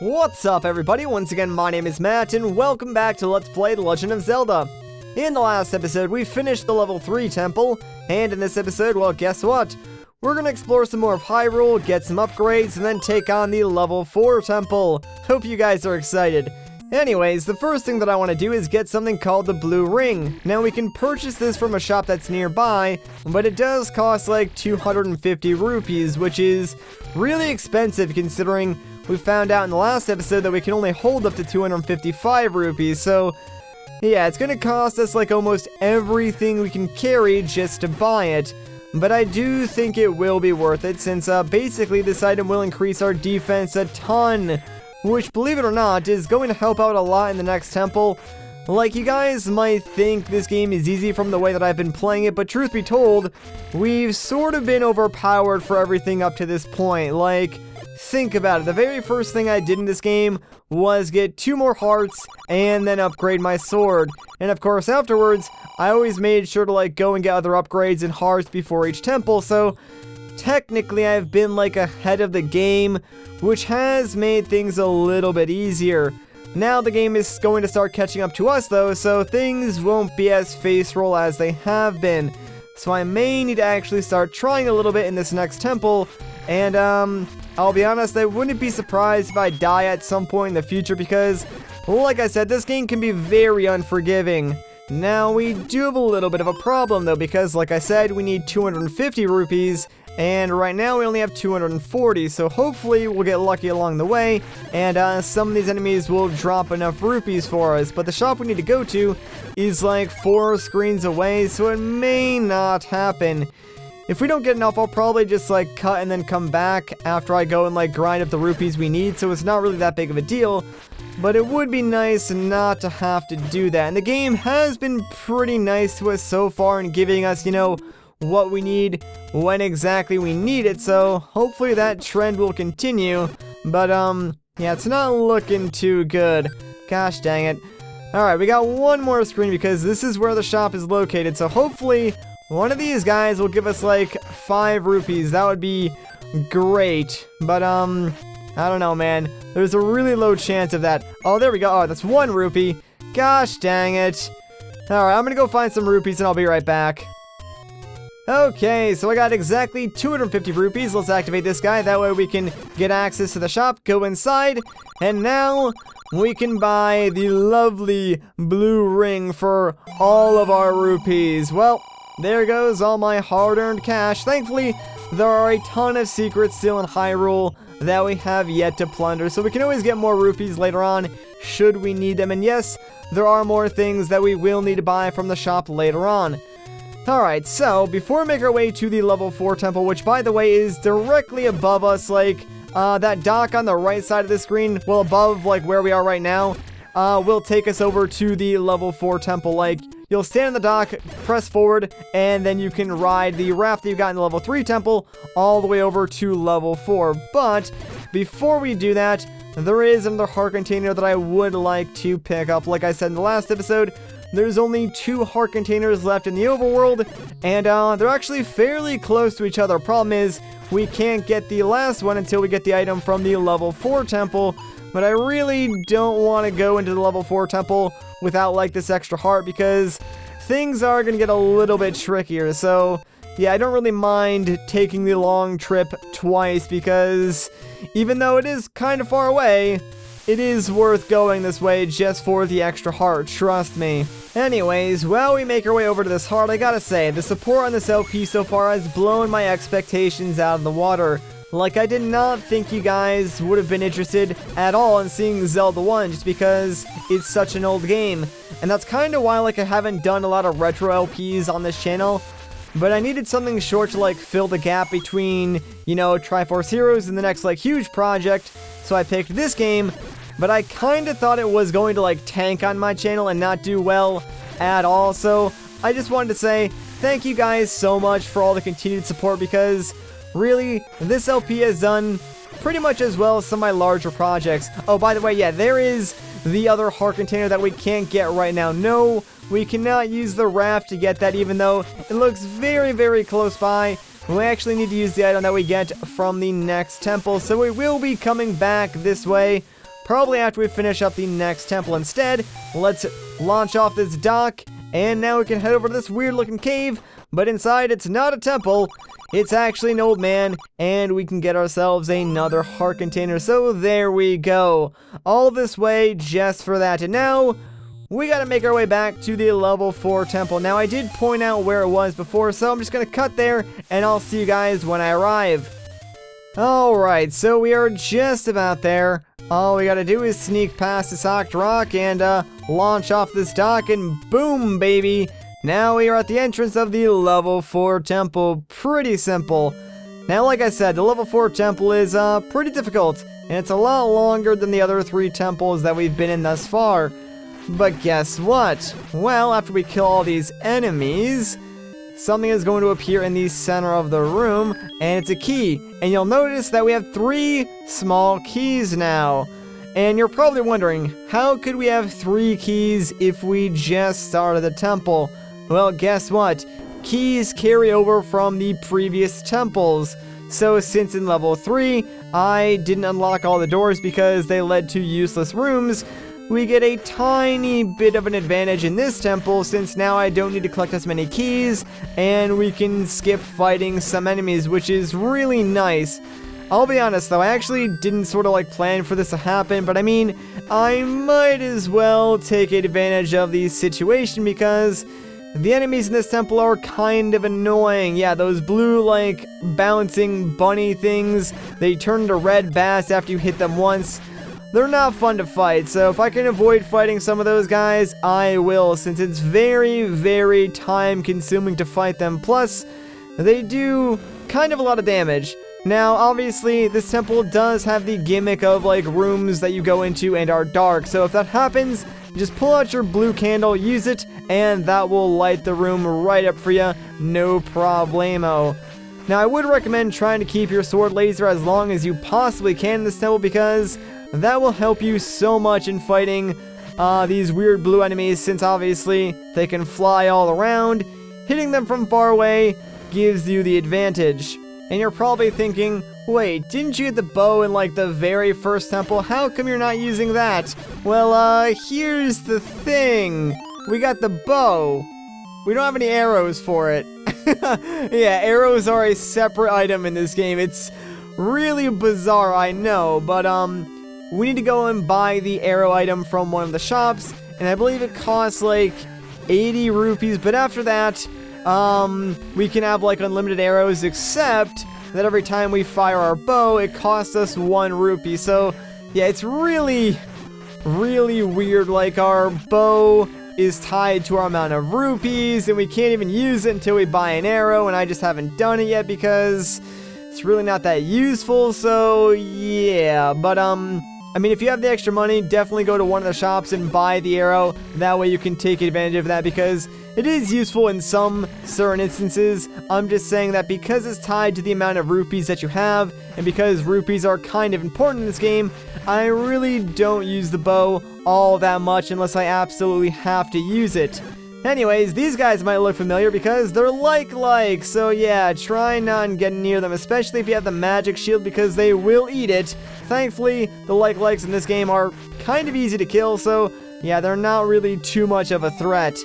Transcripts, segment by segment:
What's up everybody, once again my name is Matt and welcome back to Let's Play The Legend of Zelda. In the last episode we finished the level 3 temple, and in this episode, well guess what? We're gonna explore some more of Hyrule, get some upgrades, and then take on the level 4 temple. Hope you guys are excited. Anyways, the first thing that I want to do is get something called the Blue Ring. Now we can purchase this from a shop that's nearby, but it does cost like 250 rupees, which is really expensive considering we found out in the last episode that we can only hold up to 255 rupees, so yeah, it's gonna cost us like almost everything we can carry just to buy it. But I do think it will be worth it since basically this item will increase our defense a ton, which, believe it or not, is going to help out a lot in the next temple. Like, you guys might think this game is easy from the way that I've been playing it, but truth be told, we've sort of been overpowered for everything up to this point. Like, think about it. The very first thing I did in this game was get 2 more hearts and then upgrade my sword. And of course afterwards, I always made sure to like go and get other upgrades and hearts before each temple, so technically I've been like ahead of the game, which has made things a little bit easier. Now the game is going to start catching up to us though, so things won't be as face roll as they have been. So I may need to actually start trying a little bit in this next temple, and I'll be honest, I wouldn't be surprised if I die at some point in the future because, like I said, this game can be very unforgiving. Now, we do have a little bit of a problem though because, like I said, we need 250 rupees, and right now we only have 240, so hopefully we'll get lucky along the way, and some of these enemies will drop enough rupees for us. But the shop we need to go to is like 4 screens away, so it may not happen. If we don't get enough, I'll probably just like cut and then come back after I go and like grind up the rupees we need, so it's not really that big of a deal. But it would be nice not to have to do that. And the game has been pretty nice to us so far in giving us, you know, what we need when exactly we need it, so hopefully that trend will continue. But yeah, it's not looking too good. Gosh dang it. Alright, we got one more screen because this is where the shop is located, so hopefully one of these guys will give us like 5 rupees. That would be great. But I don't know, man. There's a really low chance of that. Oh, there we go. Oh, that's 1 rupee. Gosh dang it. Alright, I'm gonna go find some rupees and I'll be right back. Okay, so I got exactly 250 rupees. Let's activate this guy. That way we can get access to the shop, go inside, and now we can buy the lovely blue ring for all of our rupees. Well, there goes all my hard-earned cash. Thankfully, there are a ton of secrets still in Hyrule that we have yet to plunder, so we can always get more rupees later on should we need them. And yes, there are more things that we will need to buy from the shop later on. Alright, so before we make our way to the level 4 temple, which by the way is directly above us, like that dock on the right side of the screen, well above like where we are right now, will take us over to the level 4 temple. Like, you'll stand on the dock, press forward, and then you can ride the raft that you got in the level 3 temple all the way over to level 4. But before we do that, there is another heart container that I would like to pick up. Like I said in the last episode, there's only 2 heart containers left in the overworld, and they're actually fairly close to each other. Problem is, we can't get the last one until we get the item from the level 4 temple. But I really don't want to go into the level 4 temple without like this extra heart because things are going to get a little bit trickier. So yeah, I don't really mind taking the long trip twice because even though it is kind of far away, it is worth going this way just for the extra heart, trust me. Anyways, while we make our way over to this heart, I gotta say, the support on this LP so far has blown my expectations out of the water. Like, I did not think you guys would have been interested at all in seeing Zelda 1 just because it's such an old game. And that's kind of why, like, I haven't done a lot of retro LPs on this channel. But I needed something short to, like, fill the gap between, you know, Triforce Heroes and the next, like, huge project. So I picked this game. But I kind of thought it was going to, like, tank on my channel and not do well at all. So I just wanted to say thank you guys so much for all the continued support because really, this LP has done pretty much as well as some of my larger projects. Oh, by the way, yeah, there is the other heart container that we can't get right now. No, we cannot use the raft to get that even though it looks very, very close by. We actually need to use the item that we get from the next temple, so we will be coming back this way probably after we finish up the next temple. Instead, let's launch off this dock, and now we can head over to this weird-looking cave, but inside it's not a temple, it's actually an old man, and we can get ourselves another heart container, so there we go. All this way just for that, and now we gotta make our way back to the level 4 temple. Now I did point out where it was before, so I'm just gonna cut there, and I'll see you guys when I arrive. Alright, so we are just about there. All we gotta do is sneak past this hocked rock and launch off this dock, and boom, baby! Now we are at the entrance of the level 4 temple. Pretty simple. Now, like I said, the level 4 temple is pretty difficult, and it's a lot longer than the other 3 temples that we've been in thus far. But guess what? Well, after we kill all these enemies, something is going to appear in the center of the room, and it's a key. And you'll notice that we have 3 small keys now. And you're probably wondering, how could we have 3 keys if we just started the temple? Well, guess what? Keys carry over from the previous temples. So since in level 3, I didn't unlock all the doors because they led to useless rooms, we get a tiny bit of an advantage in this temple since now I don't need to collect as many keys and we can skip fighting some enemies, which is really nice. I'll be honest though, I actually didn't sort of like plan for this to happen, but I mean, I might as well take advantage of the situation because the enemies in this temple are kind of annoying. Yeah, those blue, like, bouncing bunny things, they turn into red bats after you hit them once. They're not fun to fight, so if I can avoid fighting some of those guys, I will, since it's very, very time-consuming to fight them. Plus, they do kind of a lot of damage. Now, obviously, this temple does have the gimmick of, like, rooms that you go into and are dark, so if that happens, just pull out your blue candle, use it, and that will light the room right up for you, no problemo. Now, I would recommend trying to keep your sword laser as long as you possibly can in this temple because that will help you so much in fighting these weird blue enemies since obviously they can fly all around. Hitting them from far away gives you the advantage. And you're probably thinking, wait, didn't you get the bow in like the very first temple? How come you're not using that? Well, here's the thing. We got the bow. We don't have any arrows for it. Yeah, arrows are a separate item in this game. It's really bizarre, I know, but we need to go and buy the arrow item from one of the shops, and I believe it costs like 80 rupees, but after that, we can have like unlimited arrows, except that every time we fire our bow, it costs us 1 rupee. So, yeah, it's really, really weird. Like, our bow is tied to our amount of rupees, and we can't even use it until we buy an arrow, and I just haven't done it yet because it's really not that useful, so yeah. But, I mean, if you have the extra money, definitely go to one of the shops and buy the arrow. That way you can take advantage of that because it is useful in some certain instances. I'm just saying that because it's tied to the amount of rupees that you have, and because rupees are kind of important in this game, I really don't use the bow all that much unless I absolutely have to use it. Anyways, these guys might look familiar because they're like, so yeah, try not to get near them, especially if you have the magic shield because they will eat it. Thankfully, the likes in this game are kind of easy to kill, so yeah, they're not really too much of a threat.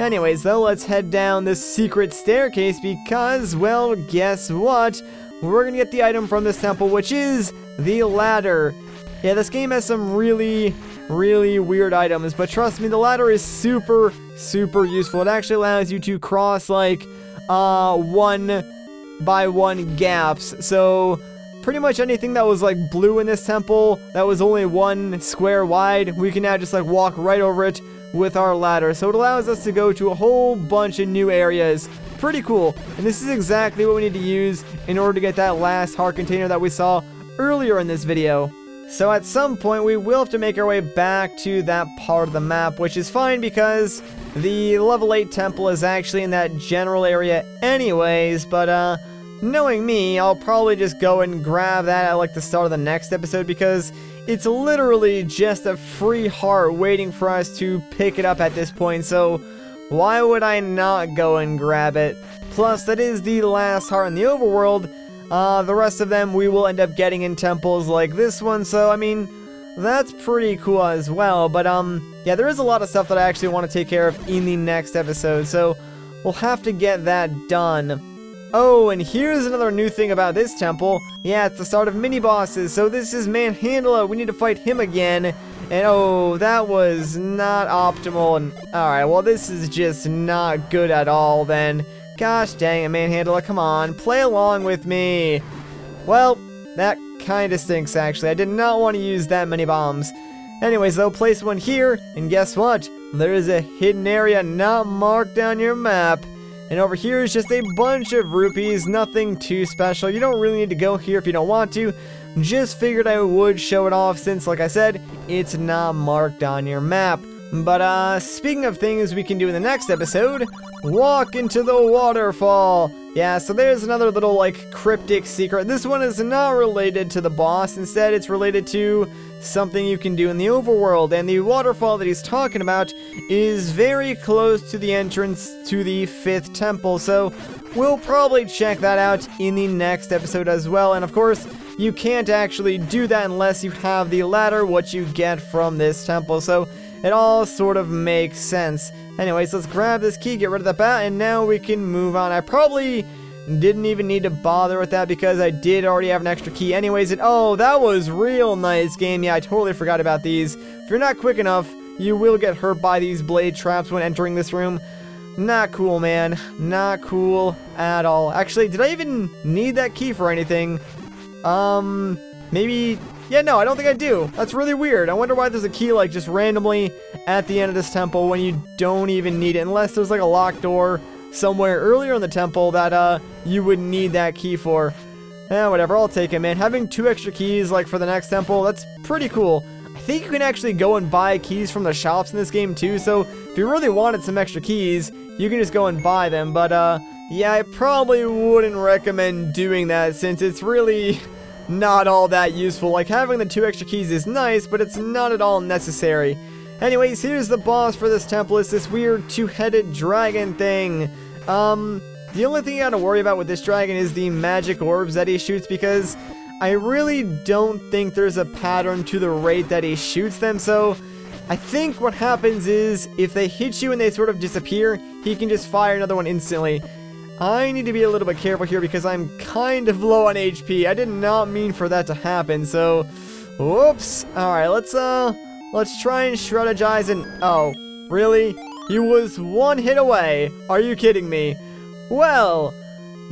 Anyways, though, let's head down this secret staircase because, well, guess what? We're gonna get the item from this temple, which is the ladder. Yeah, this game has some really, really weird items, but trust me, the ladder is super, super useful. It actually allows you to cross, like, 1 by 1 gaps, so pretty much anything that was like blue in this temple that was only 1 square wide, we can now just like walk right over it with our ladder. So it allows us to go to a whole bunch of new areas. Pretty cool. And this is exactly what we need to use in order to get that last heart container that we saw earlier in this video. So at some point we will have to make our way back to that part of the map, which is fine because the level 8 temple is actually in that general area anyways, but knowing me, I'll probably just go and grab that at like the start of the next episode because it's literally just a free heart waiting for us to pick it up at this point, so why would I not go and grab it? Plus, that is the last heart in the overworld. The rest of them we will end up getting in temples like this one, so I mean, that's pretty cool as well. But yeah, there is a lot of stuff that I actually want to take care of in the next episode, so we'll have to get that done. Oh, and here's another new thing about this temple. Yeah, it's the start of mini-bosses, so this is Manhandla. We need to fight him again. And oh, that was not optimal. And alright, well this is just not good at all then. Gosh dang it, Manhandla, come on, play along with me. Well, that kinda stinks actually. I did not want to use that many bombs. Anyways though, place one here, and guess what? There is a hidden area not marked on your map. And over here is just a bunch of rupees, nothing too special. You don't really need to go here if you don't want to. Just figured I would show it off since, like I said, it's not marked on your map. But speaking of things we can do in the next episode, walk into the waterfall. Yeah, so there's another little like cryptic secret. This one is not related to the boss. Instead, it's related to something you can do in the overworld. And the waterfall that he's talking about is very close to the entrance to the 5th temple. So we'll probably check that out in the next episode as well. And of course, you can't actually do that unless you have the ladder, what you get from this temple. So it all sort of makes sense. Anyways, let's grab this key, get rid of the bat, and now we can move on. I probably didn't even need to bother with that because I did already have an extra key anyways. And oh, that was real nice game. Yeah, I totally forgot about these. If you're not quick enough, you will get hurt by these blade traps when entering this room. Not cool, man. Not cool at all. Actually, did I even need that key for anything? Maybe... Yeah, no, I don't think I do. That's really weird. I wonder why there's a key, like, just randomly at the end of this temple when you don't even need it. Unless there's, like, a locked door somewhere earlier in the temple that, you would need that key for. Eh, whatever. I'll take it, man. Having 2 extra keys, like, for the next temple, that's pretty cool. I think you can actually go and buy keys from the shops in this game, too. So, if you really wanted some extra keys, you can just go and buy them. But, yeah, I probably wouldn't recommend doing that since it's really... not all that useful. Like, having the 2 extra keys is nice, but it's not at all necessary. Anyways, here's the boss for this temple. It's this weird 2-headed dragon thing. The only thing you gotta worry about with this dragon is the magic orbs that he shoots, because I really don't think there's a pattern to the rate that he shoots them, so I think what happens is if they hit you and they sort of disappear, he can just fire another one instantly. I need to be a little bit careful here because I'm kind of low on HP. I did not mean for that to happen, so... Whoops! Alright, let's try and strategize and... Oh, really? He was 1 hit away! Are you kidding me? Well,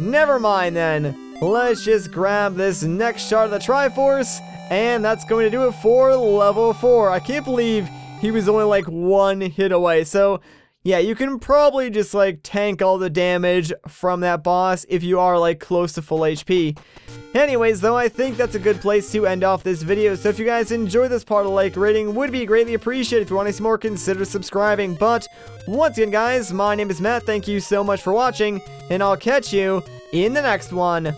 never mind then. Let's just grab this next shard of the Triforce, and that's going to do it for level 4. I can't believe he was only like 1 hit away, so... Yeah, you can probably just, like, tank all the damage from that boss if you are, like, close to full HP. Anyways, though, I think that's a good place to end off this video. So if you guys enjoyed this part, a like rating would be greatly appreciated. If you want to see more, consider subscribing. But once again, guys, my name is Matt. Thank you so much for watching, and I'll catch you in the next one.